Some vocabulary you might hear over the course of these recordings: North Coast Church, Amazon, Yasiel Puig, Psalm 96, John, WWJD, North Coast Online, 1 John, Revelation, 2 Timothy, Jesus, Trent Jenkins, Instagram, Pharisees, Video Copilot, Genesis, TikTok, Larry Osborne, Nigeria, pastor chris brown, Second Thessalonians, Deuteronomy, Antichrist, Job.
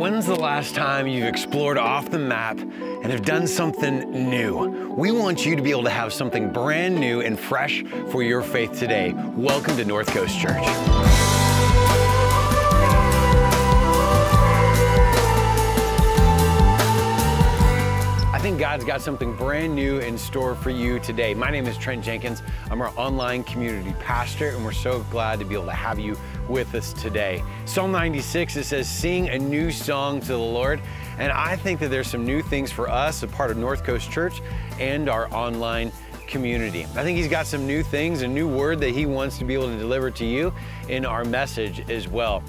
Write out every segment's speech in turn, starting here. When's the last time you've explored off the map and have done something new? We want you to be able to have something brand new and fresh for your faith today. Welcome to North Coast Church. I think God's got something brand new in store for you today. My name is Trent Jenkins. I'm our online community pastor, and we're so glad to be able to have you with us today. Psalm 96, it says, sing a new song to the Lord. And I think that there's some new things for us, a part of North Coast Church and our online community. I think he's got some new things, a new word that he wants to be able to deliver to you in our message as well.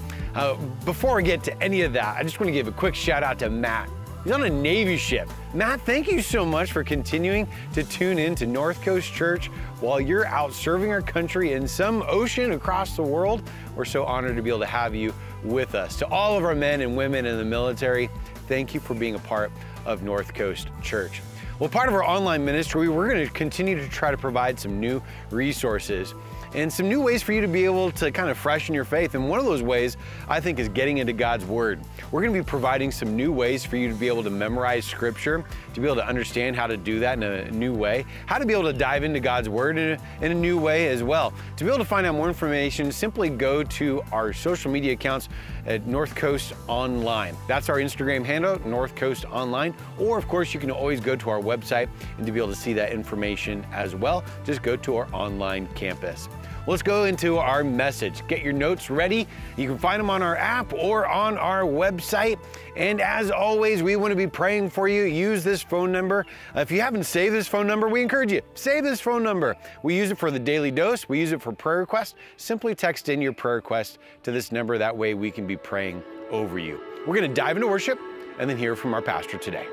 Before I get to any of that, I just want to give a quick shout out to Matt. He's on a Navy ship. Matt, thank you so much for continuing to tune in to North Coast Church while you're out serving our country in some ocean across the world. We're so honored to be able to have you with us. To all of our men and women in the military, thank you for being a part of North Coast Church. Well, part of our online ministry, we're going to continue to try to provide some new resources and some new ways for you to be able to kind of freshen your faith. And one of those ways, I think, is getting into God's Word. We're gonna be providing some new ways for you to be able to memorize Scripture, to be able to understand how to do that in a new way, how to be able to dive into God's Word in a new way as well. To be able to find out more information, simply go to our social media accounts at North Coast Online. That's our Instagram handle, North Coast Online. Or, of course, you can always go to our website and to be able to see that information as well. Just go to our online campus. Let's go into our message. Get your notes ready. You can find them on our app or on our website. And as always, we want to be praying for you. Use this phone number. If you haven't saved this phone number, we encourage you, save this phone number. We use it for the daily dose. We use it for prayer requests. Simply text in your prayer request to this number. That way we can be praying over you. We're going to dive into worship and then hear from our pastor today.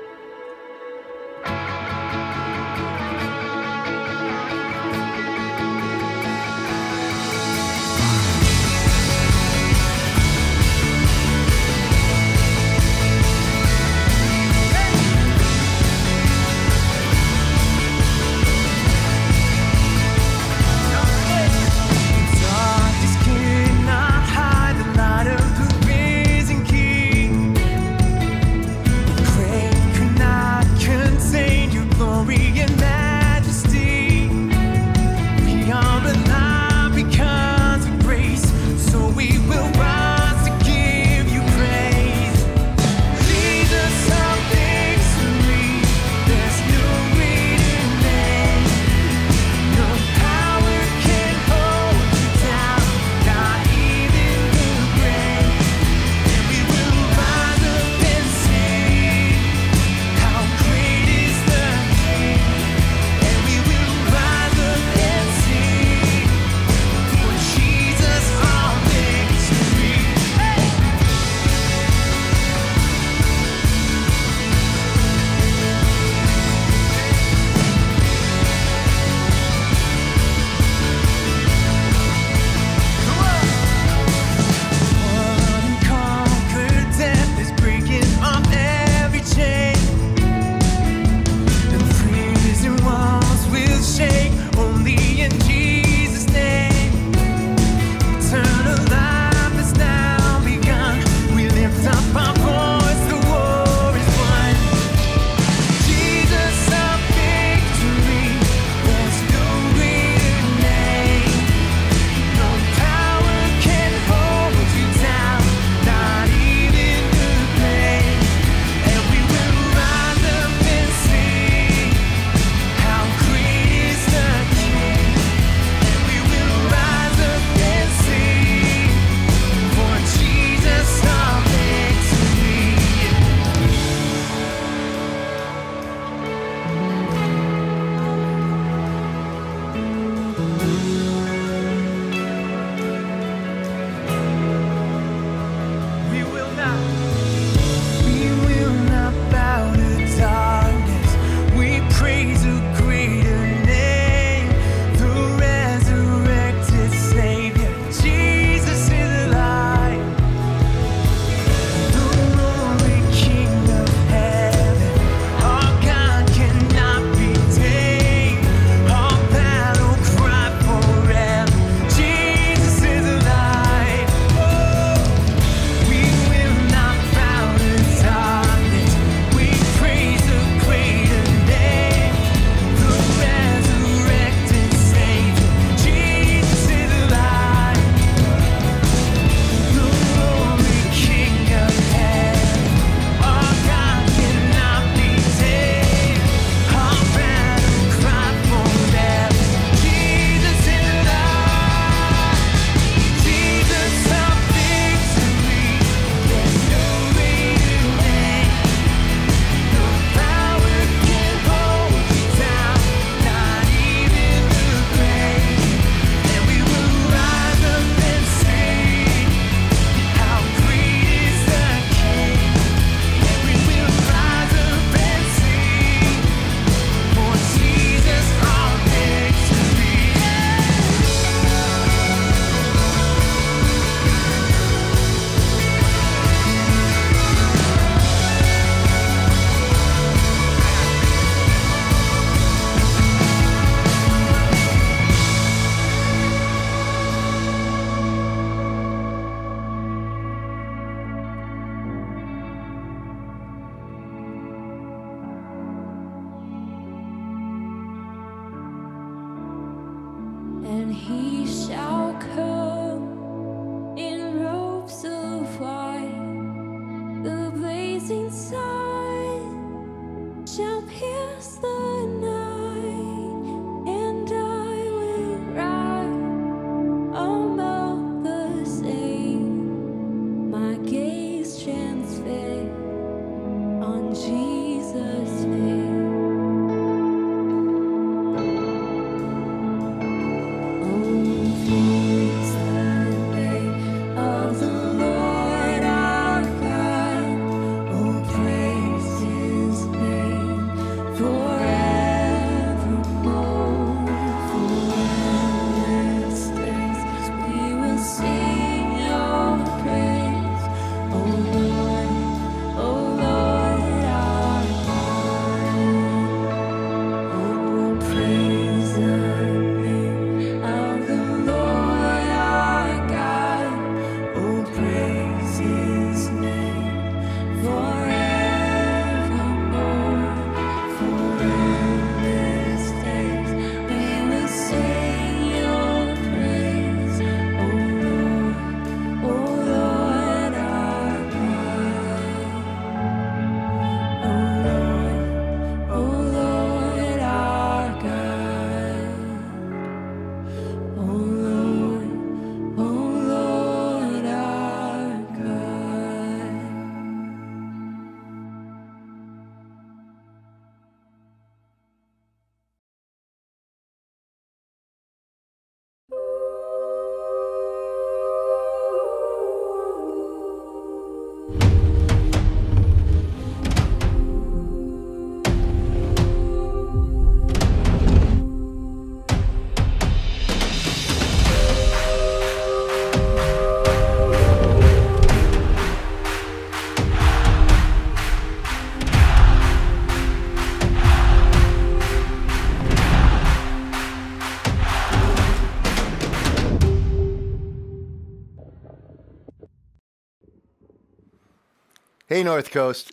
Hey, North Coast.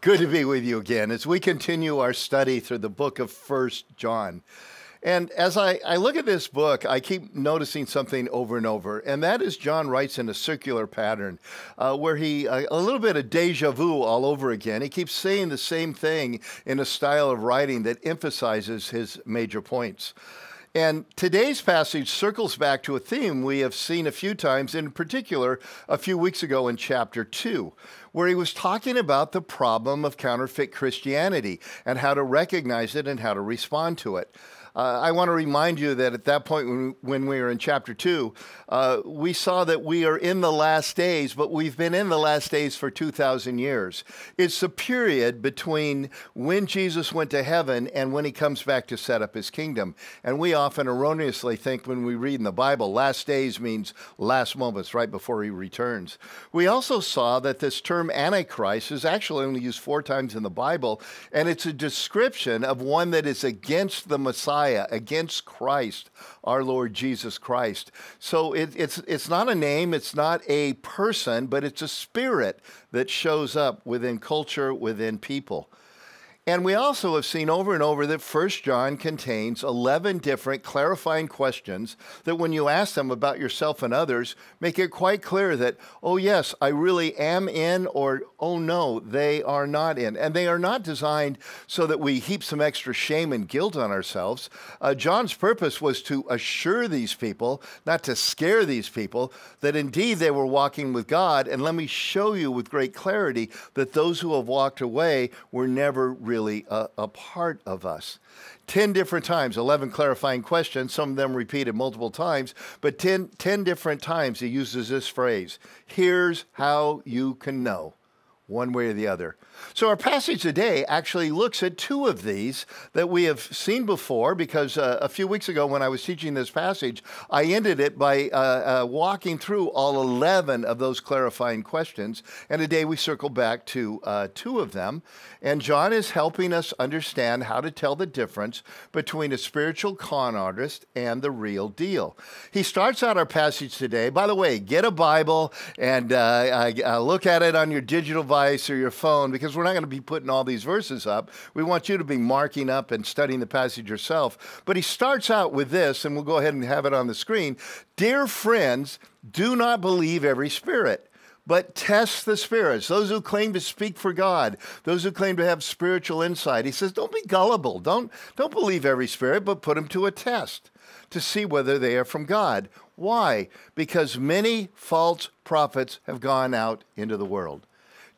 Good to be with you again as we continue our study through the book of 1 John. And as I look at this book, I keep noticing something over and over, and that is John writes in a circular pattern where he, a little bit of deja vu all over again. He keeps saying the same thing in a style of writing that emphasizes his major points. And today's passage circles back to a theme we have seen a few times, in particular a few weeks ago in chapter 2, where he was talking about the problem of counterfeit Christianity and how to recognize it and how to respond to it. I want to remind you that at that point when we were in chapter 2, we saw that we are in the last days, but we've been in the last days for 2,000 years. It's the period between when Jesus went to heaven and when he comes back to set up his kingdom. And we often erroneously think when we read in the Bible, last days means last moments, right before he returns. We also saw that this term Antichrist is actually only used 4 times in the Bible, and it's a description of one that is against the Messiah, against Christ, our Lord Jesus Christ. So it's not a name, it's not a person, but it's a spirit that shows up within culture, within people. And we also have seen over and over that 1 John contains 11 different clarifying questions that when you ask them about yourself and others, make it quite clear that, oh yes, I really am in, or oh no, they are not in. And they are not designed so that we heap some extra shame and guilt on ourselves. John's purpose was to assure these people, not to scare these people, that indeed they were walking with God. And let me show you with great clarity that those who have walked away were never really a part of us. 10 different times, 11 clarifying questions, some of them repeated multiple times, but 10 different times he uses this phrase, here's how you can know, one way or the other. So our passage today actually looks at 2 of these that we have seen before, because a few weeks ago when I was teaching this passage, I ended it by walking through all 11 of those clarifying questions. And today we circle back to 2 of them. And John is helping us understand how to tell the difference between a spiritual con artist and the real deal. He starts out our passage today. By the way, get a Bible and look at it on your digital Bible or your phone, because we're not going to be putting all these verses up. We want you to be marking up and studying the passage yourself. But he starts out with this, and we'll go ahead and have it on the screen. Dear friends, do not believe every spirit, but test the spirits, those who claim to speak for God, those who claim to have spiritual insight. He says, don't be gullible. Don't believe every spirit, but put them to a test to see whether they are from God. Why? Because many false prophets have gone out into the world.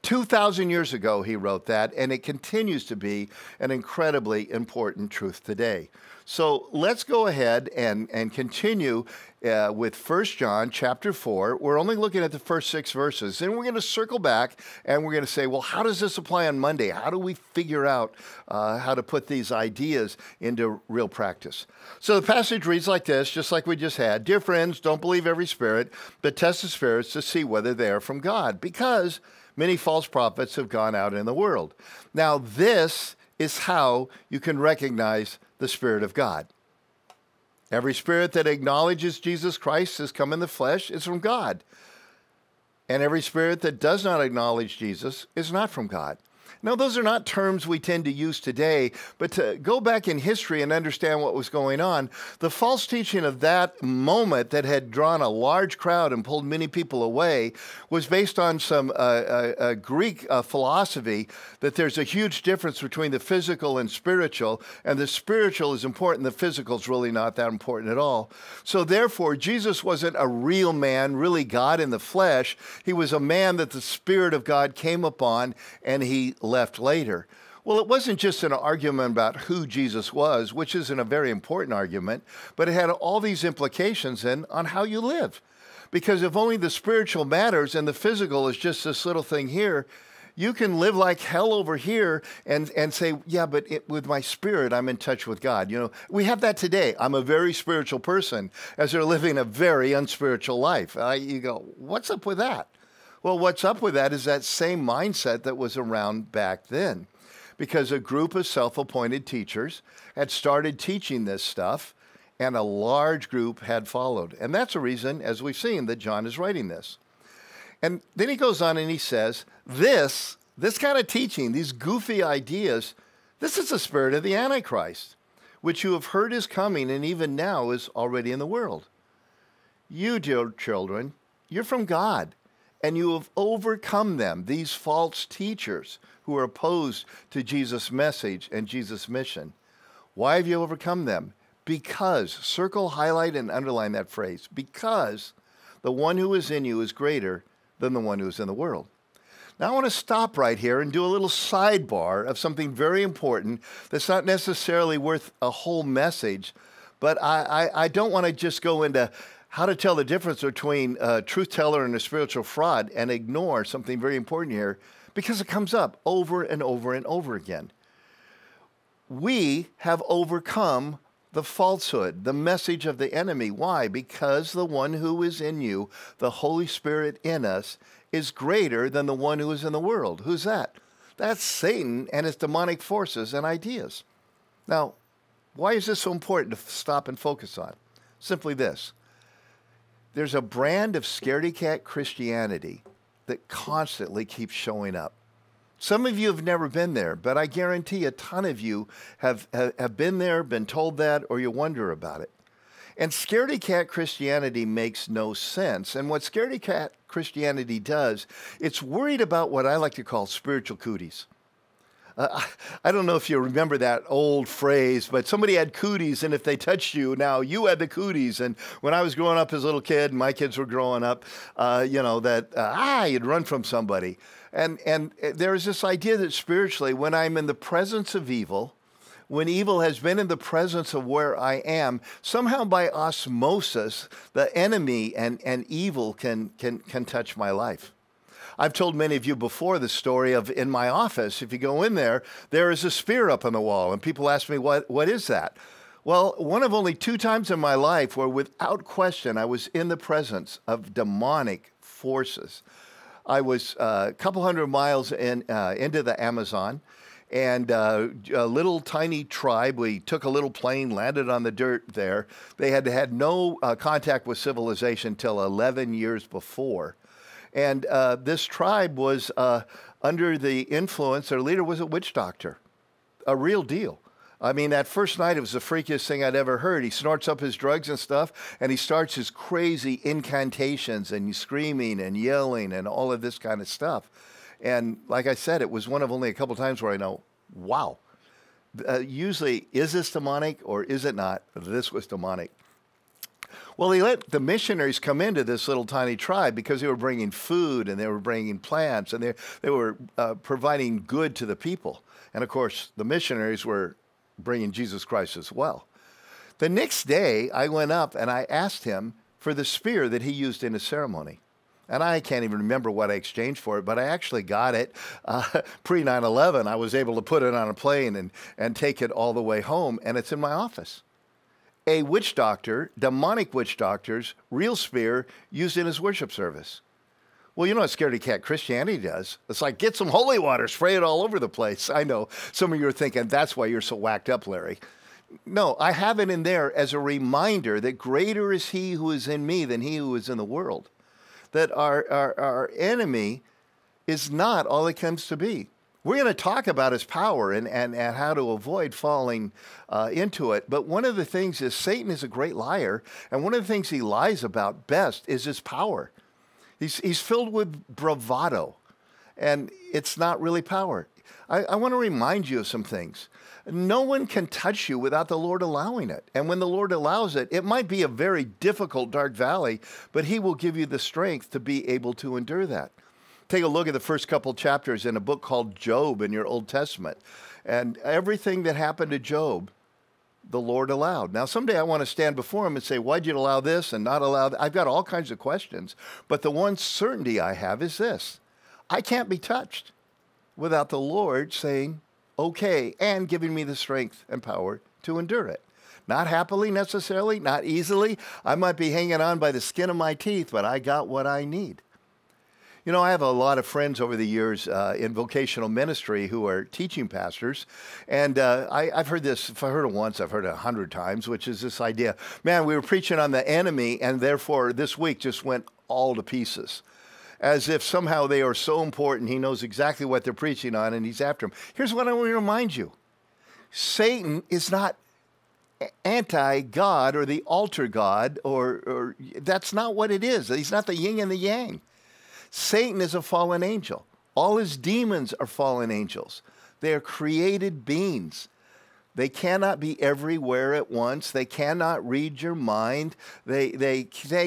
2,000 years ago, he wrote that, and it continues to be an incredibly important truth today. So let's go ahead and continue with 1 John chapter 4. We're only looking at the first 6 verses. Then we're going to circle back, and we're going to say, well, how does this apply on Monday? How do we figure out how to put these ideas into real practice? So the passage reads like this, just like we just had. Dear friends, don't believe every spirit, but test the spirits to see whether they are from God, because many false prophets have gone out in the world. Now, this is how you can recognize the Spirit of God. Every spirit that acknowledges Jesus Christ has come in the flesh is from God. And every spirit that does not acknowledge Jesus is not from God. Now, those are not terms we tend to use today, but to go back in history and understand what was going on, the false teaching of that moment that had drawn a large crowd and pulled many people away was based on some Greek philosophy that there's a huge difference between the physical and spiritual, and the spiritual is important, the physical is really not that important at all. So therefore, Jesus wasn't a real man, really God in the flesh. He was a man that the Spirit of God came upon, and he left later. Well, it wasn't just an argument about who Jesus was, which isn't a very important argument, but it had all these implications then on how you live. Because if only the spiritual matters and the physical is just this little thing here, you can live like hell over here and say, yeah, but with my spirit, I'm in touch with God. You know, we have that today. I'm a very spiritual person, as they're living a very unspiritual life. You go, what's up with that? Well, what's up with that is that same mindset that was around back then, because a group of self-appointed teachers had started teaching this stuff, and a large group had followed. And that's a reason, as we've seen, that John is writing this. And then he goes on and he says, this kind of teaching, these goofy ideas, this is the spirit of the Antichrist, which you have heard is coming and even now is already in the world. You, dear children, you're from God, and you have overcome them, these false teachers who are opposed to Jesus' message and Jesus' mission. Why have you overcome them? Because, circle, highlight, and underline that phrase, because the one who is in you is greater than the one who is in the world. Now, I want to stop right here and do a little sidebar of something very important that's not necessarily worth a whole message, but I don't want to just go into how to tell the difference between a truth teller and a spiritual fraud and ignore something very important here, because it comes up over and over and over again. We have overcome the falsehood, the message of the enemy. Why? Because the one who is in you, the Holy Spirit in us, is greater than the one who is in the world. Who's that? That's Satan and his demonic forces and ideas. Now, why is this so important to stop and focus on? Simply this. There's a brand of scaredy-cat Christianity that constantly keeps showing up. Some of you have never been there, but I guarantee a ton of you have been there, been told that, or you wonder about it. And scaredy-cat Christianity makes no sense. And what scaredy-cat Christianity does, it's worried about what I like to call spiritual cooties. I don't know if you remember that old phrase, but somebody had cooties, and if they touched you, now you had the cooties. And when I was growing up as a little kid, and my kids were growing up, you know, that, you'd run from somebody. And there is this idea that spiritually, when I'm in the presence of evil, when evil has been in the presence of where I am, somehow by osmosis, the enemy and evil can touch my life. I've told many of you before the story of in my office, if you go in there, there is a spear up on the wall. And people ask me, what is that? Well, one of only 2 times in my life where without question I was in the presence of demonic forces. I was a couple hundred miles into the Amazon, and a little tiny tribe, we took a little plane, landed on the dirt there. They had had no contact with civilization till 11 years before. And this tribe was under the influence, their leader was a witch doctor, a real deal. I mean, that first night, it was the freakiest thing I'd ever heard. He snorts up his drugs and stuff, and he starts his crazy incantations and screaming and yelling and all of this kind of stuff. And like I said, it was one of only a couple times where I know, wow. Usually, is this demonic or is it not? This was demonic. Well, he let the missionaries come into this little tiny tribe because they were bringing food and they were bringing plants and they were providing good to the people. And, of course, the missionaries were bringing Jesus Christ as well. The next day, I went up and I asked him for the spear that he used in his ceremony. And I can't even remember what I exchanged for it, but I actually got it pre-9/11. I was able to put it on a plane and take it all the way home, and it's in my office. A witch doctor, demonic witch doctor's real spear used in his worship service. Well, you know what scaredy cat Christianity does? It's like, get some holy water, spray it all over the place. I know some of you are thinking, that's why you're so whacked up, Larry. No, I have it in there as a reminder that greater is he who is in me than he who is in the world. That our enemy is not all it comes to be. We're going to talk about his power and how to avoid falling into it. But one of the things is Satan is a great liar. And one of the things he lies about best is his power. He's filled with bravado. And it's not really power. I want to remind you of some things. No one can touch you without the Lord allowing it. And when the Lord allows it, it might be a very difficult, dark valley, but he will give you the strength to be able to endure that. Take a look at the first couple chapters in a book called Job in your Old Testament. And everything that happened to Job, the Lord allowed. Now, someday I want to stand before him and say, why'd you allow this and not allow that? I've got all kinds of questions. But the one certainty I have is this. I can't be touched without the Lord saying, okay, and giving me the strength and power to endure it. Not happily necessarily, not easily. I might be hanging on by the skin of my teeth, but I got what I need. You know, I have a lot of friends over the years in vocational ministry who are teaching pastors, and I've heard this, if I heard it once, I've heard it 100 times, which is this idea, man, we were preaching on the enemy, and therefore this week just went all to pieces, as if somehow they are so important, he knows exactly what they're preaching on, and he's after them. Here's what I want to remind you. Satan is not anti-God or the altar God, or that's not what it is. He's not the yin and the yang. Satan is a fallen angel. All his demons are fallen angels. They are created beings. They cannot be everywhere at once. They cannot read your mind. They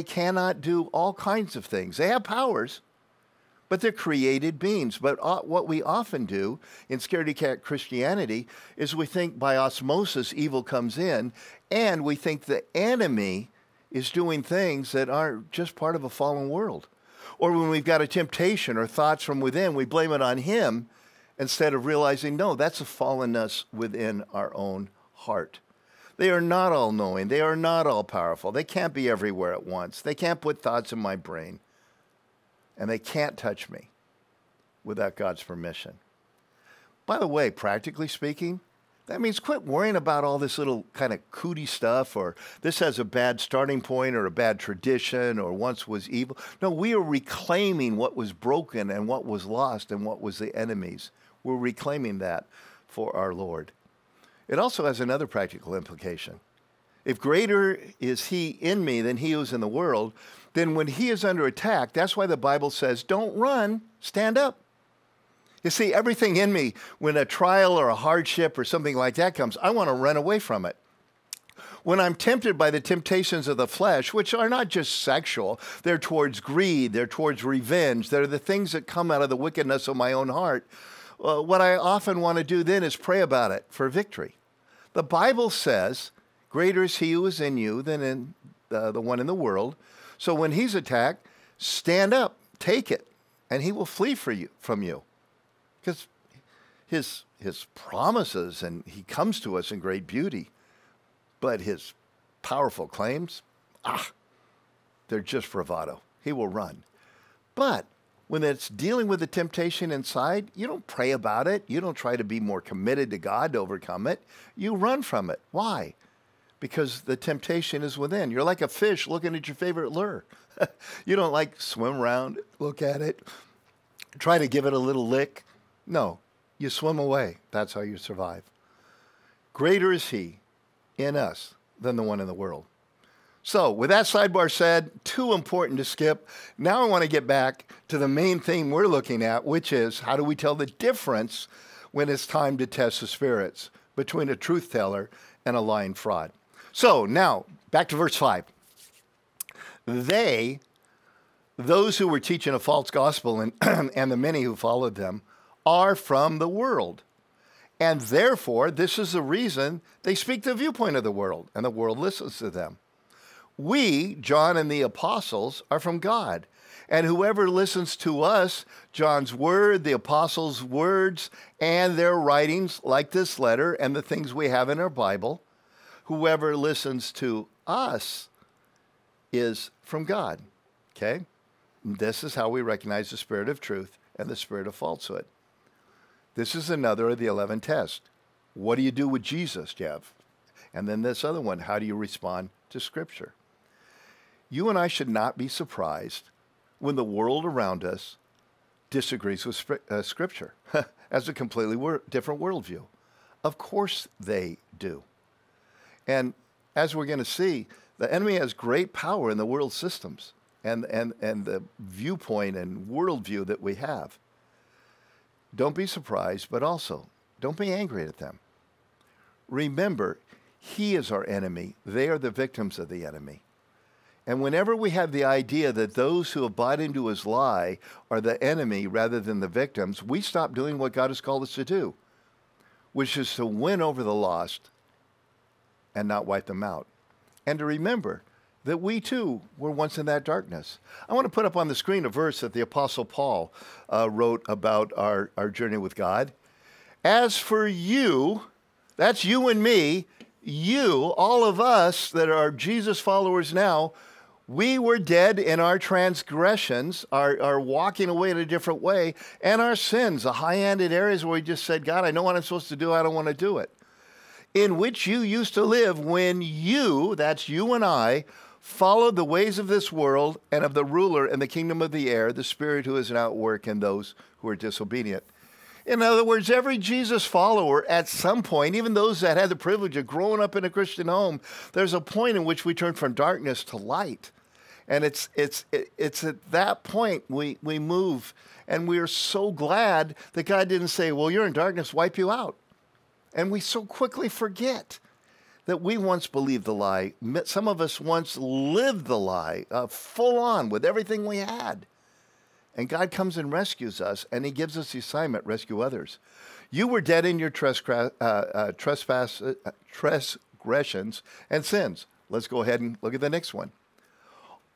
cannot do all kinds of things. They have powers, but they're created beings. But what we often do in scaredy cat Christianity is we think by osmosis evil comes in, and we think the enemy is doing things that aren't just part of a fallen world. Or when we've got a temptation or thoughts from within, we blame it on him instead of realizing, no, that's a fallenness within our own heart. They are not all-knowing. They are not all-powerful. They can't be everywhere at once. They can't put thoughts in my brain. And they can't touch me without God's permission. By the way, practically speaking, that means quit worrying about all this little kind of cootie stuff, or this has a bad starting point or a bad tradition or once was evil. No, we are reclaiming what was broken and what was lost and what was the enemy's. We're reclaiming that for our Lord. It also has another practical implication. If greater is he in me than he who's in the world, then when he is under attack, that's why the Bible says, don't run, stand up. You see, everything in me, when a trial or a hardship or something like that comes, I want to run away from it. When I'm tempted by the temptations of the flesh, which are not just sexual, they're towards greed, they're towards revenge, they're the things that come out of the wickedness of my own heart, what I often want to do then is pray about it for victory. The Bible says, greater is he who is in you than in the one in the world. So when he's attacked, stand up, take it, and he will flee from you. Because his promises, and he comes to us in great beauty, but his powerful claims, they're just bravado. He will run. But when it's dealing with the temptation inside, you don't pray about it. You don't try to be more committed to God to overcome it. You run from it. Why? Because the temptation is within. You're like a fish looking at your favorite lure. You don't like swim around, look at it, try to give it a little lick. No, you swim away. That's how you survive. Greater is he in us than the one in the world. So with that sidebar said, too important to skip. Now I want to get back to the main theme we're looking at, which is how do we tell the difference when it's time to test the spirits between a truth teller and a lying fraud. So now back to verse 5. Those who were teaching a false gospel and the many who followed them are from the world. And therefore, this is the reason they speak the viewpoint of the world, and the world listens to them. We, John and the apostles, are from God. And whoever listens to us, John's word, the apostles' words, and their writings like this letter and the things we have in our Bible, whoever listens to us is from God. Okay? This is how we recognize the spirit of truth and the spirit of falsehood. This is another of the 11 tests. What do you do with Jesus, Jeff? And then this other one, how do you respond to Scripture? You and I should not be surprised when the world around us disagrees with Scripture as a completely different worldview. Of course they do. And as we're going to see, the enemy has great power in the world systems and the viewpoint and worldview that we have. Don't be surprised, but also don't be angry at them. Remember, he is our enemy. They are the victims of the enemy. And whenever we have the idea that those who have bought into his lie are the enemy rather than the victims, we stop doing what God has called us to do, which is to win over the lost and not wipe them out. And to remember that we too were once in that darkness. I want to put up on the screen a verse that the Apostle Paul wrote about our journey with God. As for you, that's you and me, you, all of us that are Jesus followers now, we were dead in our transgressions, our walking away in a different way, and our sins, the high-handed areas where we just said, God, I know what I'm supposed to do, I don't want to do it. In which you used to live when you, that's you and I, followed the ways of this world and of the ruler and the kingdom of the air, the spirit who is now at work in those who are disobedient. In other words, every Jesus follower at some point, even those that had the privilege of growing up in a Christian home, there's a point in which we turn from darkness to light. And it's at that point we move. And we are so glad that God didn't say, well, you're in darkness, wipe you out. And we so quickly forget that we once believed the lie. Some of us once lived the lie full on with everything we had. And God comes and rescues us, and he gives us the assignment, rescue others. You were dead in your transgressions and sins. Let's go ahead and look at the next one.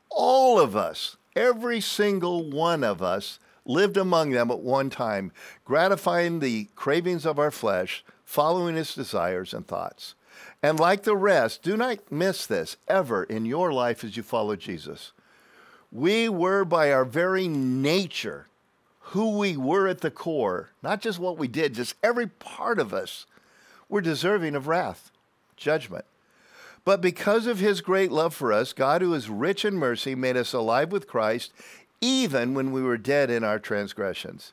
All of us, every single one of us, lived among them at one time, gratifying the cravings of our flesh, following his desires and thoughts. And like the rest, do not miss this ever in your life as you follow Jesus. We were by our very nature who we were at the core, not just what we did, just every part of us were deserving of wrath, judgment. But because of his great love for us, God, who is rich in mercy, made us alive with Christ, even when we were dead in our transgressions.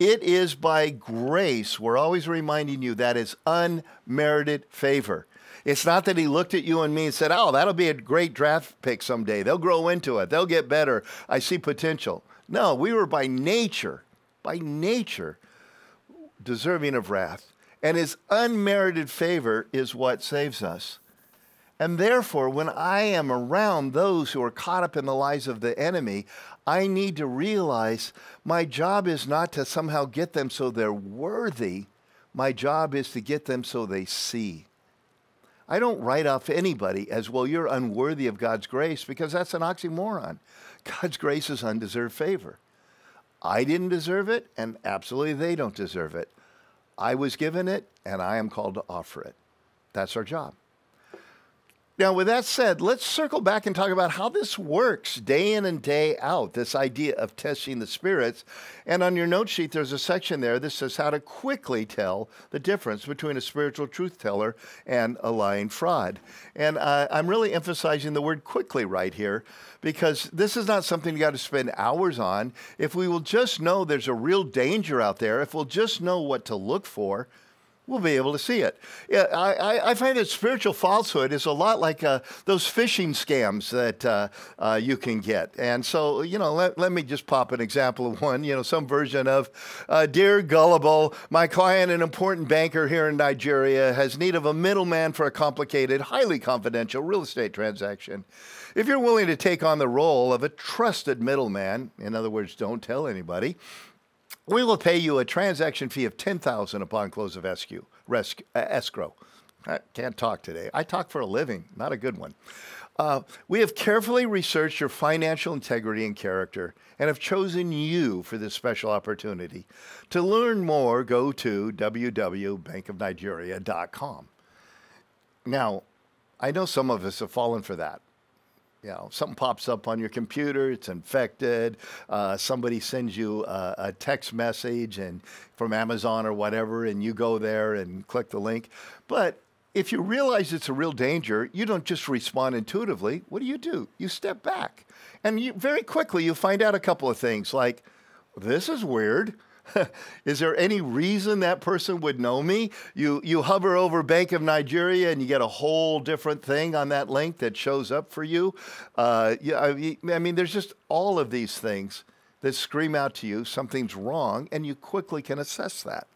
It is by grace, we're always reminding you, that is unmerited favor. It's not that he looked at you and me and said, oh, that'll be a great draft pick someday. They'll grow into it. They'll get better. I see potential. No, we were by nature, deserving of wrath. And his unmerited favor is what saves us. And therefore, when I am around those who are caught up in the lies of the enemy, I need to realize my job is not to somehow get them so they're worthy. My job is to get them so they see. I don't write off anybody as, well, you're unworthy of God's grace, because that's an oxymoron. God's grace is undeserved favor. I didn't deserve it, and absolutely they don't deserve it. I was given it, and I am called to offer it. That's our job. Now, with that said, let's circle back and talk about how this works day in and day out, this idea of testing the spirits. And on your note sheet, there's a section there that says how to quickly tell the difference between a spiritual truth teller and a lying fraud. And I'm really emphasizing the word quickly right here, because this is not something you got to spend hours on. If we will just know there's a real danger out there, if we'll just know what to look for, we'll be able to see it. Yeah, I find that spiritual falsehood is a lot like those phishing scams that you can get. And so, you know, let me just pop an example of one, you know, some version of, dear gullible, my client, an important banker here in Nigeria, has need of a middleman for a complicated, highly confidential real estate transaction. If you're willing to take on the role of a trusted middleman, in other words, don't tell anybody, we will pay you a transaction fee of $10,000 upon close of escrow. I can't talk today. I talk for a living, not a good one. We have carefully researched your financial integrity and character and have chosen you for this special opportunity. To learn more, go to www.bankofnigeria.com. Now, I know some of us have fallen for that. You know, something pops up on your computer, it's infected, somebody sends you a text message and from Amazon or whatever, and you go there and click the link. But if you realize it's a real danger, you don't just respond intuitively. What do? You step back. And very quickly, you find out a couple of things like, this is weird. Is there any reason that person would know me? You hover over Bank of Nigeria and you get a whole different thing on that link that shows up for you. I mean, there's just all of these things that scream out to you something's wrong, and you quickly can assess that.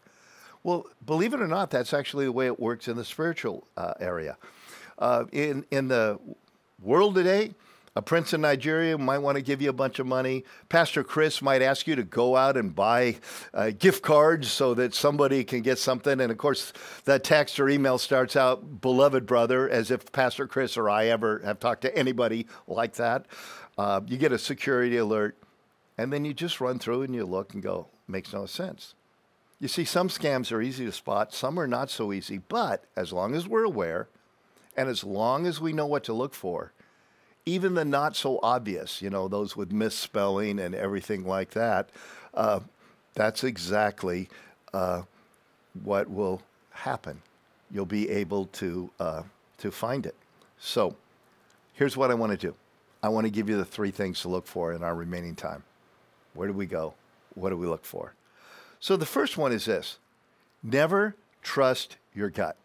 Well, believe it or not, that's actually the way it works in the spiritual area. In the world today, a prince in Nigeria might want to give you a bunch of money. Pastor Chris might ask you to go out and buy gift cards so that somebody can get something. And, of course, that text or email starts out, beloved brother, as if Pastor Chris or I ever have talked to anybody like that. You get a security alert, and then you just run through and you look and go, makes no sense. You see, some scams are easy to spot. Some are not so easy. But as long as we're aware and as long as we know what to look for, even the not so obvious, you know, those with misspelling and everything like that, that's exactly what will happen. You'll be able to find it. So here's what I want to do. I want to give you the three things to look for in our remaining time. Where do we go? What do we look for? So the first one is this. Never trust your gut.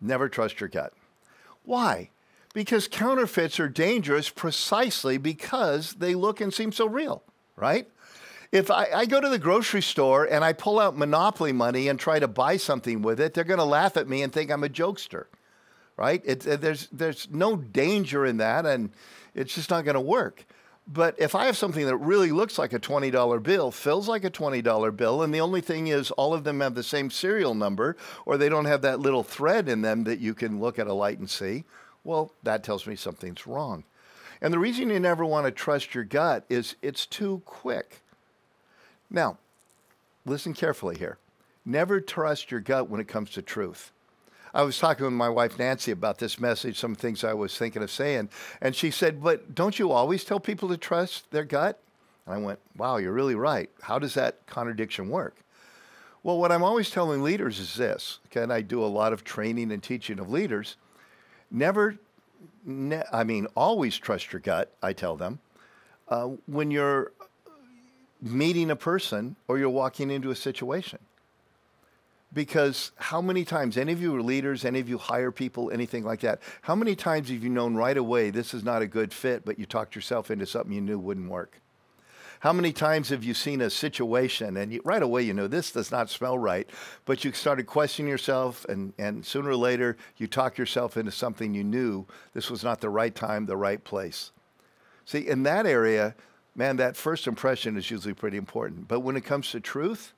Never trust your gut. Why? Because counterfeits are dangerous precisely because they look and seem so real, right? If I go to the grocery store and I pull out Monopoly money and try to buy something with it, they're going to laugh at me and think I'm a jokester, right? There's no danger in that, and it's just not going to work. But if I have something that really looks like a $20 bill, feels like a $20 bill, and the only thing is all of them have the same serial number or they don't have that little thread in them that you can look at a light and see, well, that tells me something's wrong. And the reason you never want to trust your gut is it's too quick. Now, listen carefully here. Never trust your gut when it comes to truth. I was talking with my wife, Nancy, about this message, some things I was thinking of saying. And she said, but don't you always tell people to trust their gut? And I went, wow, you're really right. How does that contradiction work? Well, what I'm always telling leaders is this, okay, and I do a lot of training and teaching of leaders. Always trust your gut, I tell them, when you're meeting a person or you're walking into a situation. Because how many times, any of you are leaders, any of you hire people, anything like that, how many times have you known right away this is not a good fit, but you talked yourself into something you knew wouldn't work? How many times have you seen a situation and right away you know this does not smell right, but you started questioning yourself and sooner or later you talk yourself into something you knew this was not the right time, the right place. See, in that area, man, that first impression is usually pretty important. But when it comes to truth,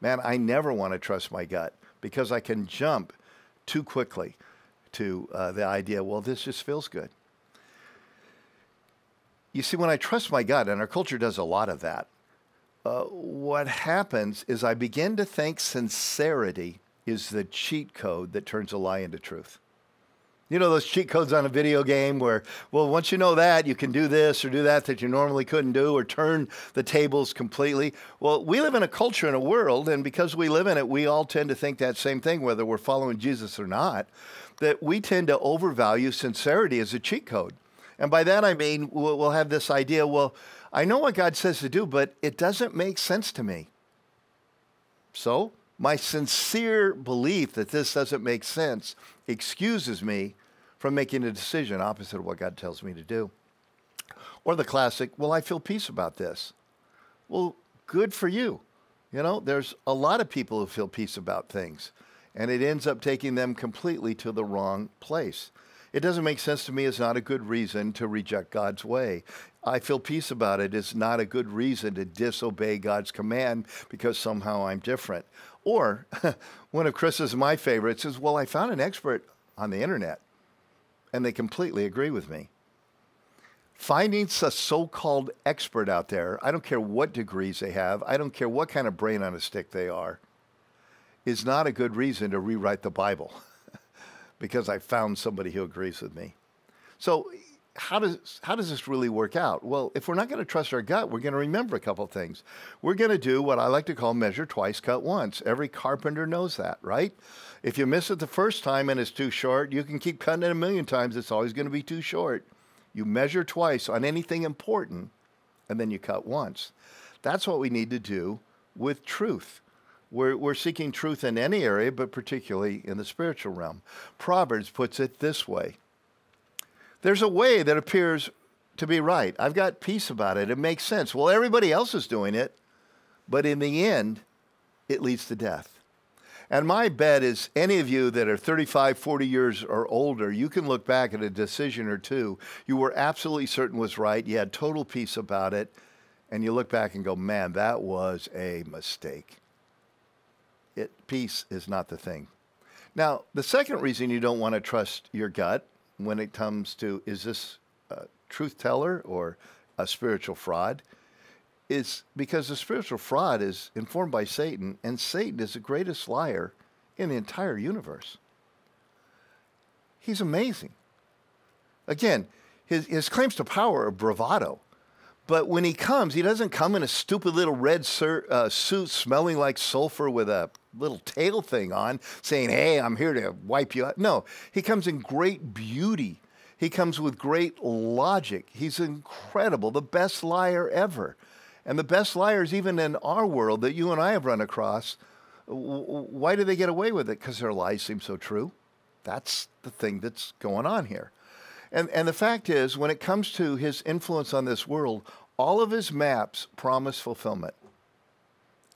man, I never want to trust my gut because I can jump too quickly to the idea, well, this just feels good. You see, when I trust my gut, and our culture does a lot of that, what happens is I begin to think sincerity is the cheat code that turns a lie into truth. You know those cheat codes on a video game where, well, once you know that, you can do this or do that you normally couldn't do or turn the tables completely. Well, we live in a culture and a world, and because we live in it, we all tend to think that same thing, whether we're following Jesus or not, that we tend to overvalue sincerity as a cheat code. And by that, I mean, we'll have this idea, well, I know what God says to do, but it doesn't make sense to me. So My sincere belief that this doesn't make sense excuses me from making a decision opposite of what God tells me to do. Or the classic, well, I feel peace about this. Well, good for you. You know, there's a lot of people who feel peace about things, and it ends up taking them completely to the wrong place. It doesn't make sense to me is not a good reason to reject God's way. I feel peace about it is not a good reason to disobey God's command because somehow I'm different. Or one of Chris's my favorites is, well, I found an expert on the internet, and they completely agree with me. Finding a so-called expert out there, I don't care what degrees they have, I don't care what kind of brain on a stick they are, is not a good reason to rewrite the Bible because I found somebody who agrees with me. So how does this really work out? Well, if we're not going to trust our gut, we're going to remember a couple things. We're going to do what I like to call measure twice, cut once. Every carpenter knows that, right? If you miss it the first time and it's too short, you can keep cutting it a million times. It's always going to be too short. You measure twice on anything important, and then you cut once. That's what we need to do with truth. We're seeking truth in any area, but particularly in the spiritual realm. Proverbs puts it this way. There's a way that appears to be right. I've got peace about it. It makes sense. Well, everybody else is doing it, but in the end, it leads to death. And my bet is any of you that are 35, 40 years or older, you can look back at a decision or two you were absolutely certain was right, you had total peace about it, and you look back and go, man, that was a mistake. Peace is not the thing. Now, the second reason you don't want to trust your gut when it comes to, is this a truth teller or a spiritual fraud, is because the spiritual fraud is informed by Satan, and Satan is the greatest liar in the entire universe. He's amazing. Again, his claims to power are bravado. But when he comes, he doesn't come in a stupid little red suit smelling like sulfur with a little tail thing on saying, hey, I'm here to wipe you out. No, he comes in great beauty. He comes with great logic. He's incredible, the best liar ever. And the best liars even in our world that you and I have run across, why do they get away with it? Because their lies seem so true. That's the thing that's going on here. And the fact is, when it comes to his influence on this world, all of his maps promise fulfillment.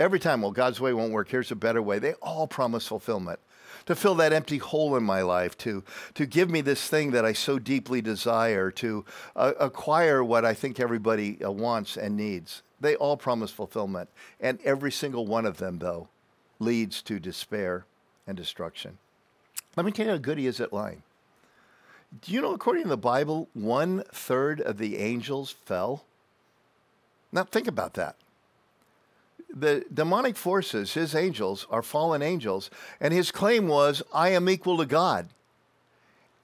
Every time, well, God's way won't work, here's a better way. They all promise fulfillment. To fill that empty hole in my life, to give me this thing that I so deeply desire, to acquire what I think everybody wants and needs. They all promise fulfillment. And every single one of them, though, leads to despair and destruction. Let me tell you how good he is at lying. Do you know, according to the Bible, 1/3 of the angels fell? Now, think about that. The demonic forces, his angels, are fallen angels, and his claim was, I am equal to God.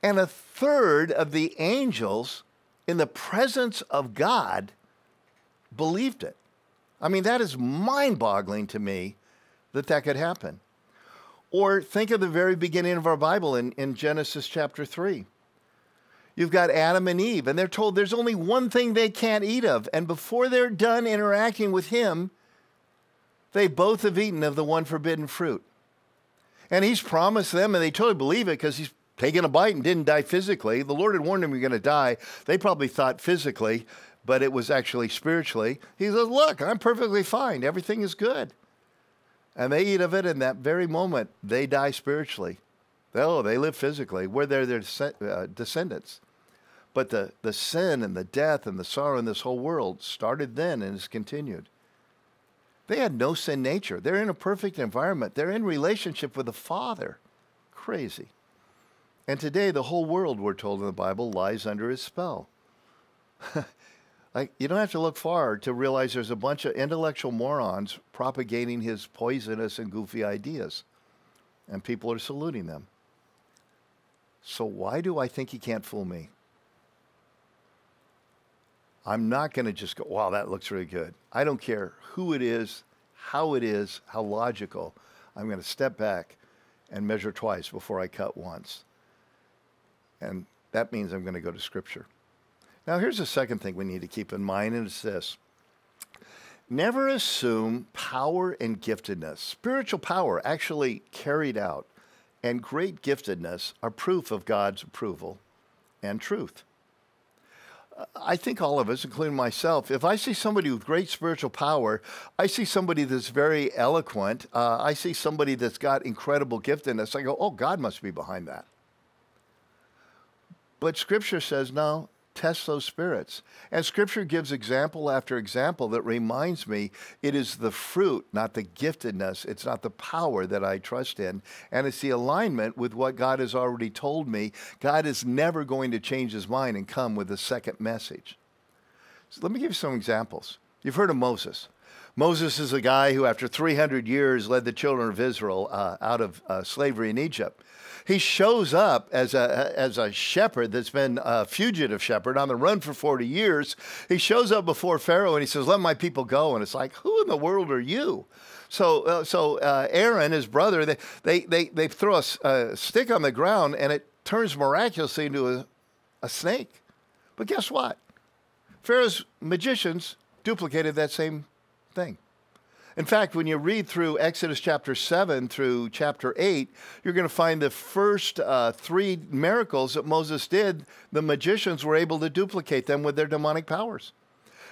And 1/3 of the angels, in the presence of God, believed it. I mean, that is mind-boggling to me that that could happen. Or think of the very beginning of our Bible in Genesis chapter 3. You've got Adam and Eve, and they're told there's only one thing they can't eat of. And before they're done interacting with him, they both have eaten of the one forbidden fruit. And he's promised them, and they totally believe it because he's taken a bite and didn't die physically. The Lord had warned them, you're going to die. They probably thought physically, but it was actually spiritually. He says, look, I'm perfectly fine. Everything is good. And they eat of it, and that very moment, they die spiritually. Oh, they live physically. We're their descendants. But the sin and the death and the sorrow in this whole world started then and has continued. They had no sin nature. They're in a perfect environment. They're in relationship with the Father. Crazy. And today, the whole world, we're told in the Bible, lies under his spell. Like, you don't have to look far to realize there's a bunch of intellectual morons propagating his poisonous and goofy ideas. And people are saluting them. So why do I think he can't fool me? I'm not going to just go, wow, that looks really good. I don't care who it is, how logical. I'm going to step back and measure twice before I cut once. And that means I'm going to go to Scripture. Now, here's the second thing we need to keep in mind, and it's this. Never assume power and giftedness. Spiritual power actually carried out and great giftedness are proof of God's approval and truth. I think all of us, including myself, if I see somebody with great spiritual power, I see somebody that's very eloquent, I see somebody that's got incredible giftedness, I go, oh, God must be behind that. But Scripture says, no, test those spirits. And Scripture gives example after example that reminds me it is the fruit, not the giftedness. It's not the power that I trust in. And it's the alignment with what God has already told me. God is never going to change his mind and come with a second message. So let me give you some examples. You've heard of Moses. Moses is a guy who, after 300 years, led the children of Israel out of slavery in Egypt. He shows up as a shepherd that's been a fugitive shepherd on the run for 40 years. He shows up before Pharaoh and he says, let my people go. And it's like, who in the world are you? So Aaron, his brother, they throw a stick on the ground and it turns miraculously into a snake. But guess what? Pharaoh's magicians duplicated that same thing. In fact, when you read through Exodus chapter 7 through chapter 8, you're going to find the first three miracles that Moses did, the magicians were able to duplicate them with their demonic powers.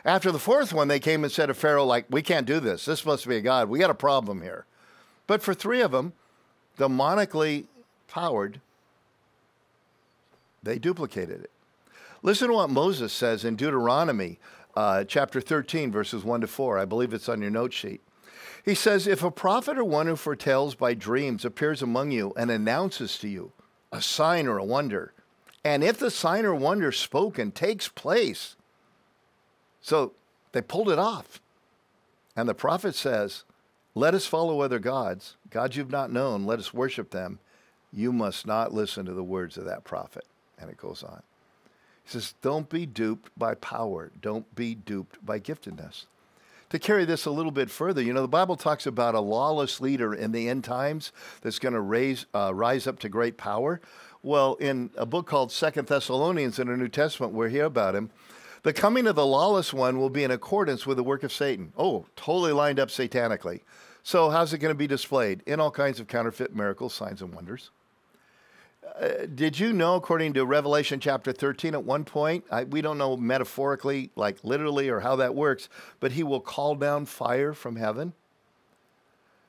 After the fourth one, they came and said to Pharaoh, like, we can't do this. This must be a god. We got a problem here. But for three of them, demonically powered, they duplicated it. Listen to what Moses says in Deuteronomy chapter 13, verses 1 to 4. I believe it's on your note sheet. He says, if a prophet or one who foretells by dreams appears among you and announces to you a sign or a wonder, and if the sign or wonder spoken takes place, so they pulled it off. And the prophet says, let us follow other gods, gods you've not known, let us worship them. You must not listen to the words of that prophet. And it goes on. He says, don't be duped by power. Don't be duped by giftedness. To carry this a little bit further, you know, the Bible talks about a lawless leader in the end times that's going to rise up to great power. Well, in a book called 2 Thessalonians in the New Testament, we hear about him. The coming of the lawless one will be in accordance with the work of Satan. Oh, totally lined up satanically. So how's it going to be displayed? In all kinds of counterfeit miracles, signs, and wonders. Did you know, according to Revelation chapter 13, at one point, we don't know metaphorically, like literally, or how that works, but he will call down fire from heaven?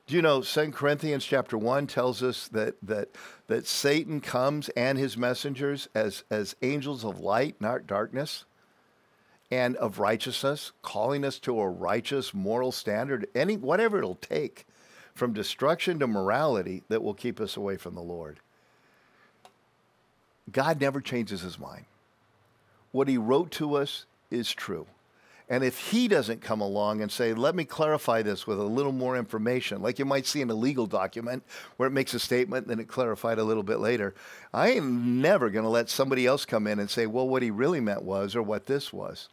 Do you know 2 Corinthians chapter 1 tells us that Satan comes and his messengers as angels of light, not darkness, and of righteousness, calling us to a righteous moral standard, whatever it'll take, from destruction to morality that will keep us away from the Lord. God never changes his mind. What he wrote to us is true. And if he doesn't come along and say, let me clarify this with a little more information, like you might see in a legal document where it makes a statement and then it clarified a little bit later, I am never going to let somebody else come in and say, well, what he really meant was, or what this was.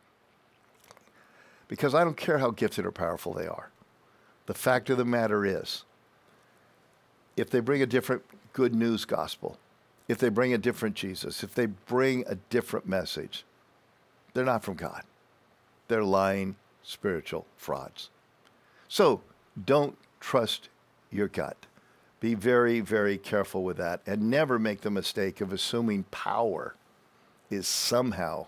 Because I don't care how gifted or powerful they are. The fact of the matter is, if they bring a different good news gospel, if they bring a different Jesus, if they bring a different message, they're not from God. They're lying spiritual frauds. So don't trust your gut. Be very, very careful with that and never make the mistake of assuming power is somehow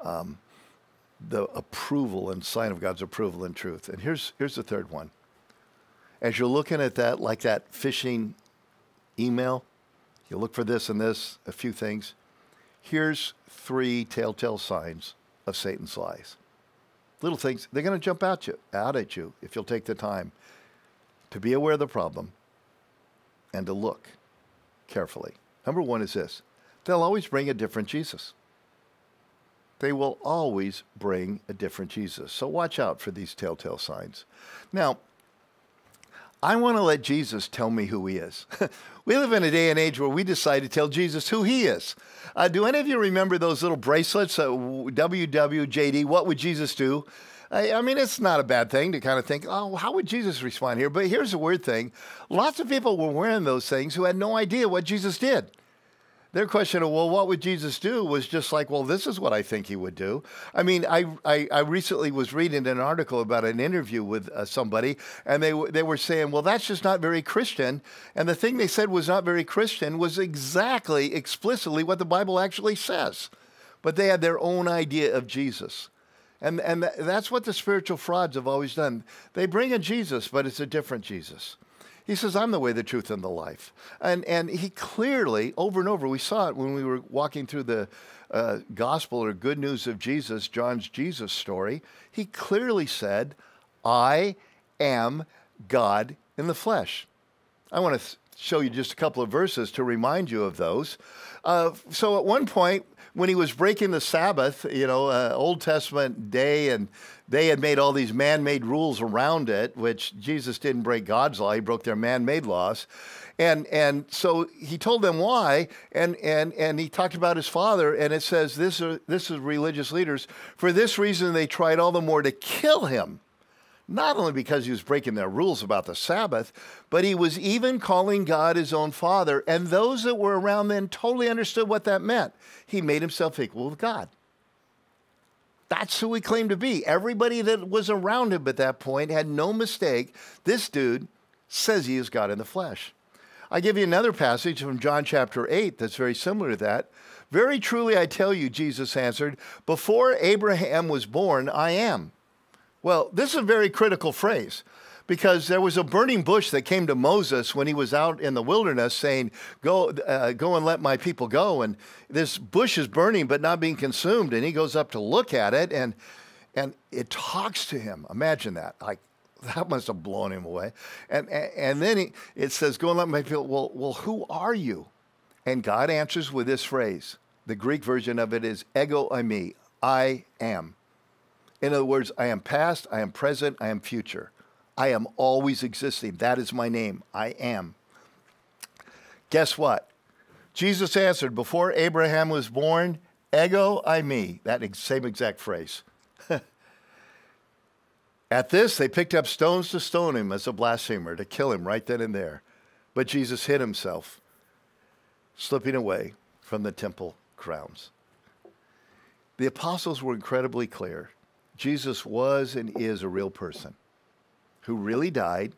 the approval and sign of God's approval and truth. And here's the third one. As you're looking at that, like that phishing email, you look for this and this, a few things. Here's three telltale signs of Satan's lies. Little things, they're going to jump out at you if you'll take the time to be aware of the problem and to look carefully. Number one is this. They'll always bring a different Jesus. They will always bring a different Jesus. So watch out for these telltale signs. Now, I want to let Jesus tell me who he is. We live in a day and age where we decide to tell Jesus who he is. Do any of you remember those little bracelets, WWJD, what would Jesus do? I mean, it's not a bad thing to kind of think, oh, how would Jesus respond here? But here's the weird thing. Lots of people were wearing those things who had no idea what Jesus did. Their question of, well, what would Jesus do, was just like, well, this is what I think he would do. I mean, I recently was reading an article about an interview with somebody, and they were saying, well, that's just not very Christian. And the thing they said was not very Christian was exactly, explicitly what the Bible actually says. But they had their own idea of Jesus. And that's what the spiritual frauds have always done. They bring a Jesus, but it's a different Jesus. He says, I'm the way, the truth, and the life. And he clearly, over and over, we saw it when we were walking through the gospel or good news of Jesus, John's Jesus story. He clearly said, I am God in the flesh. I want to show you just a couple of verses to remind you of those. So at one point, when he was breaking the Sabbath, you know, Old Testament day, and they had made all these man-made rules around it, which Jesus didn't break God's law. He broke their man-made laws. And so he told them why, and he talked about his father, and it says, this is religious leaders. For this reason, they tried all the more to kill him, not only because he was breaking their rules about the Sabbath, but he was even calling God his own father. And those that were around then totally understood what that meant. He made himself equal with God. That's who he claimed to be. Everybody that was around him at that point had no mistake. This dude says he is God in the flesh. I give you another passage from John chapter 8 that's very similar to that. Very truly I tell you, Jesus answered, before Abraham was born, I am. Well, this is a very critical phrase, because there was a burning bush that came to Moses when he was out in the wilderness saying, go and let my people go. And this bush is burning but not being consumed. And he goes up to look at it, and it talks to him. Imagine that. Like, that must have blown him away. And then it says, go and let my people. Well, who are you? And God answers with this phrase. The Greek version of it is ego eimi, I am. In other words, I am past, I am present, I am future. I am always existing. That is my name. I am. Guess what? Jesus answered, before Abraham was born, ego eimi. That same exact phrase. At this, they picked up stones to stone him as a blasphemer, to kill him right then and there. But Jesus hid himself, slipping away from the temple grounds. The apostles were incredibly clear. Jesus was and is a real person who really died,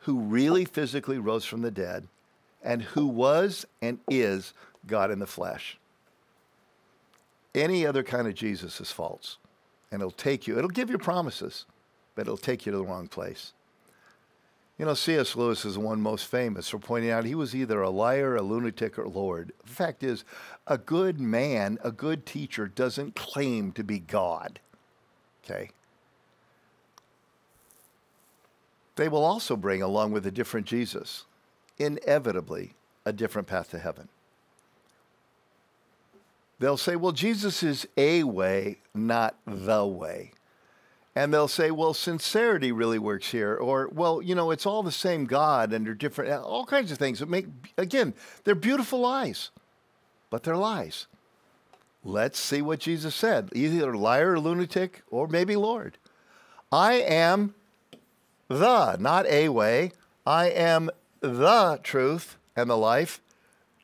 who really physically rose from the dead, and who was and is God in the flesh. Any other kind of Jesus is false, and it'll take you, it'll give you promises, but it'll take you to the wrong place. You know, C.S. Lewis is the one most famous for pointing out he was either a liar, a lunatic, or Lord. The fact is, a good man, a good teacher doesn't claim to be God. Okay. They will also bring along with a different Jesus, inevitably, a different path to heaven. They'll say, well, Jesus is a way, not the way. And they'll say, well, sincerity really works here. Or, well, you know, it's all the same God under different, all kinds of things that make, again, they're beautiful lies, but they're lies. Let's see what Jesus said. Either liar or lunatic, or maybe Lord. I am the, not a way. I am the truth and the life.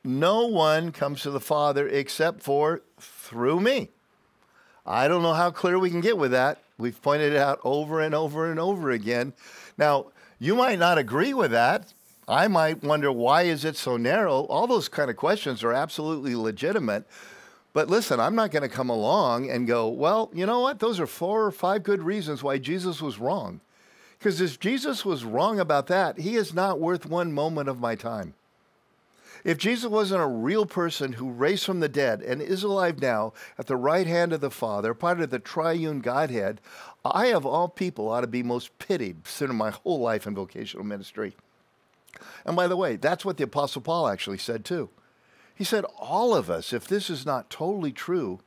No one comes to the Father except for through me. I don't know how clear we can get with that. We've pointed it out over and over and over again. Now, you might not agree with that. I might wonder, why is it so narrow? All those kind of questions are absolutely legitimate. But listen, I'm not going to come along and go, well, you know what? Those are 4 or 5 good reasons why Jesus was wrong. Because if Jesus was wrong about that, he is not worth one moment of my time. If Jesus wasn't a real person who raised from the dead and is alive now at the right hand of the Father, part of the triune Godhead, I of all people ought to be most pitied, considering my whole life in vocational ministry. And by the way, that's what the Apostle Paul actually said too. He said, all of us, if this is not totally true,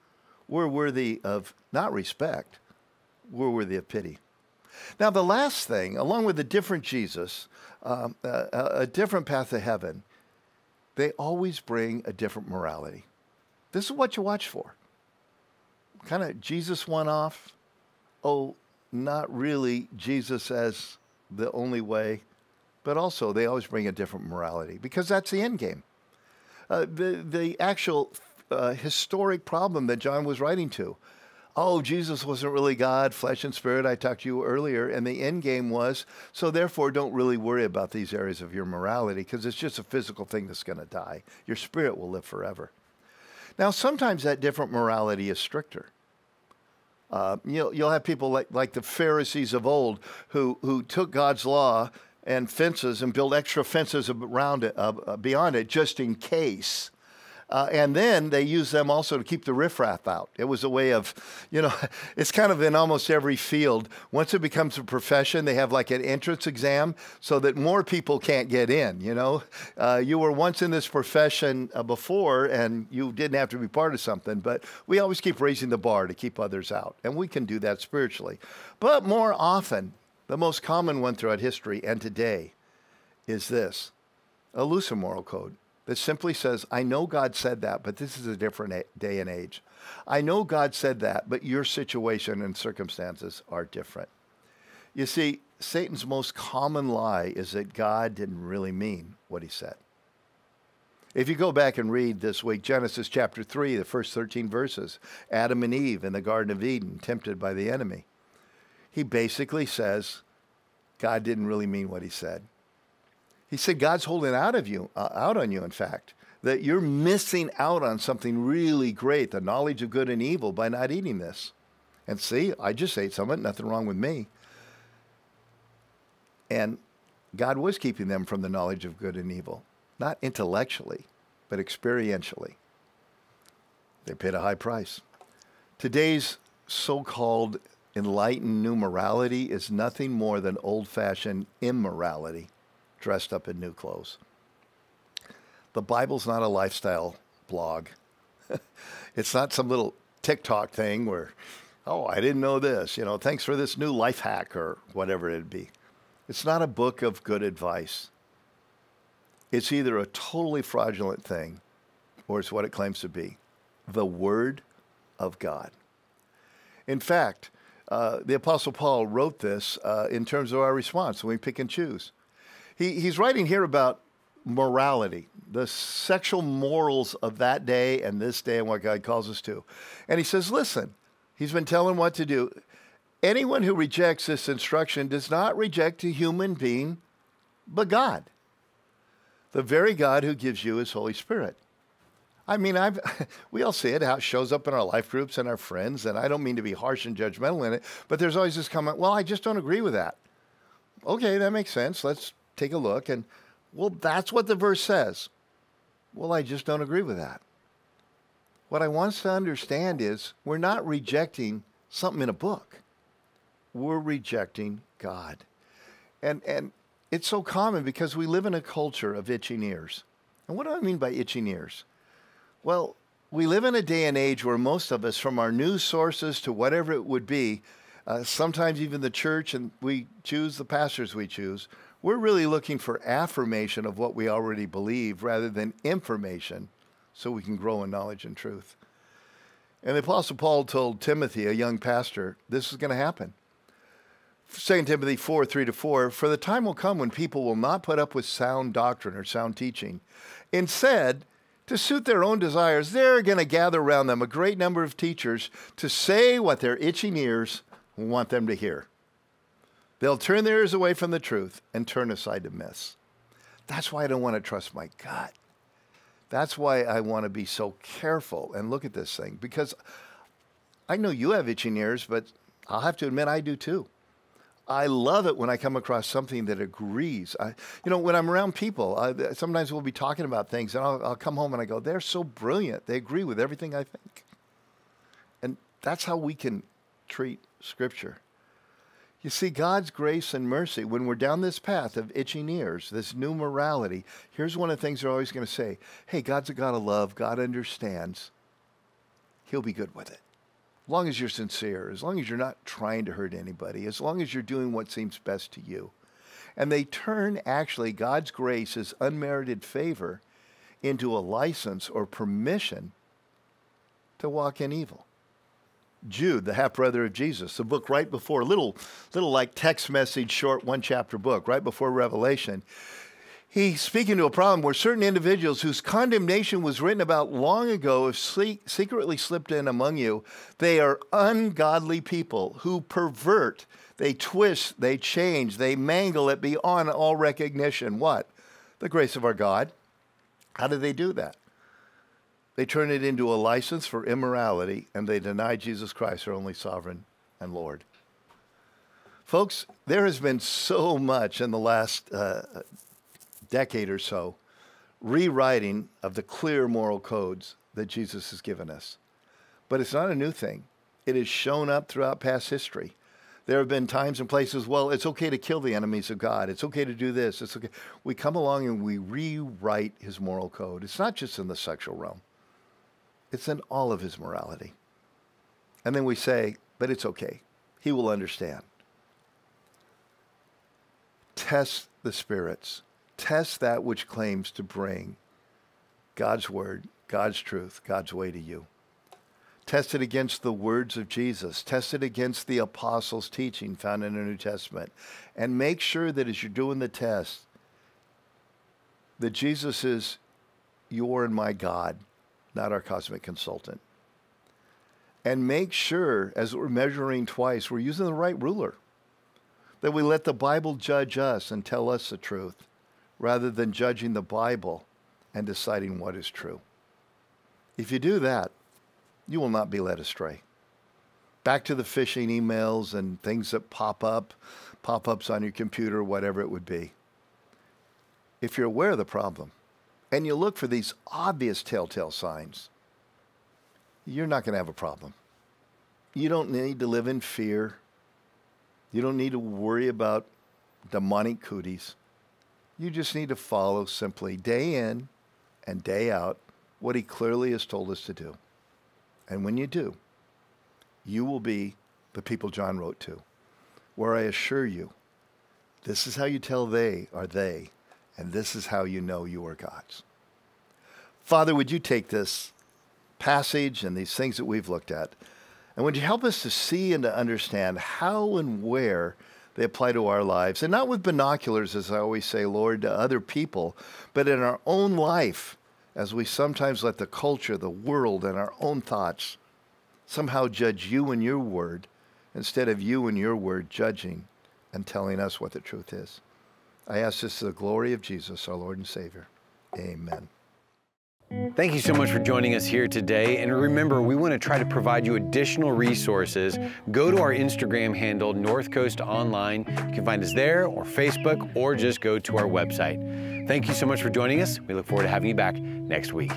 we're worthy of not respect, we're worthy of pity. Now, the last thing, along with a different Jesus, a different path to heaven, they always bring a different morality. This is what you watch for. Kind of Jesus one off. Oh, not really Jesus as the only way. But also, they always bring a different morality, because that's the end game. the actual historic problem that John was writing to. Oh, Jesus wasn't really God, flesh and spirit, I talked to you earlier, and the end game was, so therefore don't really worry about these areas of your morality because it's just a physical thing that's going to die. Your spirit will live forever. Now, sometimes that different morality is stricter. You'll have people like the Pharisees of old who took God's law and fences and built extra fences around it, beyond it, just in case. And then they used them also to keep the riffraff out. It was a way of, you know, it's kind of in almost every field. Once it becomes a profession, they have like an entrance exam so that more people can't get in, you know. You were once in this profession before and you didn't have to be part of something, but we always keep raising the bar to keep others out. And we can do that spiritually. But more often, the most common one throughout history and today is this, a looser moral code. That simply says, I know God said that, but this is a different day and age. I know God said that, but your situation and circumstances are different. You see, Satan's most common lie is that God didn't really mean what he said. If you go back and read this week, Genesis chapter 3, the first 13 verses, Adam and Eve in the Garden of Eden, tempted by the enemy. He basically says, God didn't really mean what he said. He said, God's holding out on you, in fact, that you're missing out on something really great, the knowledge of good and evil, by not eating this. And see, I just ate some of it, nothing wrong with me. And God was keeping them from the knowledge of good and evil, not intellectually, but experientially. They paid a high price. Today's so-called enlightened new morality is nothing more than old-fashioned immorality, dressed up in new clothes. The Bible's not a lifestyle blog. It's not some little TikTok thing where, oh, I didn't know this, you know, thanks for this new life hack or whatever it'd be. It's not a book of good advice. It's either a totally fraudulent thing or it's what it claims to be, the Word of God. In fact, the Apostle Paul wrote this in terms of our response when we pick and choose. He's writing here about morality, the sexual morals of that day and this day and what God calls us to. And he says, listen, he's been telling what to do. Anyone who rejects this instruction does not reject a human being, but God, the very God who gives you his Holy Spirit. I mean, we all see it, how it shows up in our life groups and our friends, and I don't mean to be harsh and judgmental in it, but there's always this comment, well, I just don't agree with that. Okay, that makes sense. Let's take a look, and, well, that's what the verse says. Well, I just don't agree with that. What I want us to understand is we're not rejecting something in a book. We're rejecting God. And it's so common because we live in a culture of itching ears. And what do I mean by itching ears? Well, we live in a day and age where most of us, from our news sources to whatever it would be, sometimes even the church, and we choose the pastors we choose, we're really looking for affirmation of what we already believe rather than information so we can grow in knowledge and truth. And the Apostle Paul told Timothy, a young pastor, this is going to happen. 2 Timothy 4, 3-4, for the time will come when people will not put up with sound doctrine or sound teaching. Instead, to suit their own desires, they're going to gather around them a great number of teachers to say what their itching ears want them to hear. They'll turn their ears away from the truth and turn aside to myths. That's why I don't want to trust my gut. That's why I want to be so careful and look at this thing, because I know you have itching ears, but I'll have to admit I do too. I love it when I come across something that agrees. You know, when I'm around people, sometimes we'll be talking about things and I'll come home and I go, they're so brilliant. They agree with everything I think. And that's how we can treat Scripture. You see, God's grace and mercy, when we're down this path of itching ears, this new morality, here's one of the things they're always going to say, hey, God's a God of love, God understands, he'll be good with it. As long as you're sincere, as long as you're not trying to hurt anybody, as long as you're doing what seems best to you. And they turn, actually, God's grace, his unmerited favor, into a license or permission to walk in evil. Jude, the half-brother of Jesus, the book right before, a little like text message, short one-chapter book, right before Revelation, He's speaking to a problem where certain individuals whose condemnation was written about long ago have secretly slipped in among you. They are ungodly people who pervert, they twist, they change, they mangle it beyond all recognition. What? The grace of our God. How do they do that? They turn it into a license for immorality, and they deny Jesus Christ, our only sovereign and Lord. Folks, there has been so much in the last decade or so, rewriting of the clear moral codes that Jesus has given us. But it's not a new thing. It has shown up throughout past history. There have been times and places, well, it's okay to kill the enemies of God. It's okay to do this. It's okay. We come along and we rewrite his moral code. It's not just in the sexual realm. It's in all of his morality. And then we say, but it's okay. He will understand. Test the spirits. Test that which claims to bring God's word, God's truth, God's way to you. Test it against the words of Jesus. Test it against the apostles' teaching found in the New Testament. And make sure that as you're doing the test, that Jesus is your and my God, not our cosmic consultant. And make sure, as we're measuring twice, we're using the right ruler. That we let the Bible judge us and tell us the truth, rather than judging the Bible and deciding what is true. If you do that, you will not be led astray. Back to the phishing emails and things that pop-ups on your computer, whatever it would be. If you're aware of the problem and you look for these obvious telltale signs, you're not going to have a problem. You don't need to live in fear. You don't need to worry about demonic cooties. You just need to follow simply day in and day out what he clearly has told us to do. And when you do, you will be the people John wrote to, where I assure you, this is how you tell they are they, and this is how you know you are God's. Father, would you take this passage and these things that we've looked at, and would you help us to see and to understand how and where they apply to our lives, and not with binoculars, as I always say, Lord, to other people, but in our own life, as we sometimes let the culture, the world, and our own thoughts somehow judge you and your word, instead of you and your word judging and telling us what the truth is. I ask this to the glory of Jesus, our Lord and Savior. Amen. Thank you so much for joining us here today. And remember, we want to try to provide you additional resources. Go to our Instagram handle, North Coast Online. You can find us there or Facebook, or just go to our website. Thank you so much for joining us. We look forward to having you back next week.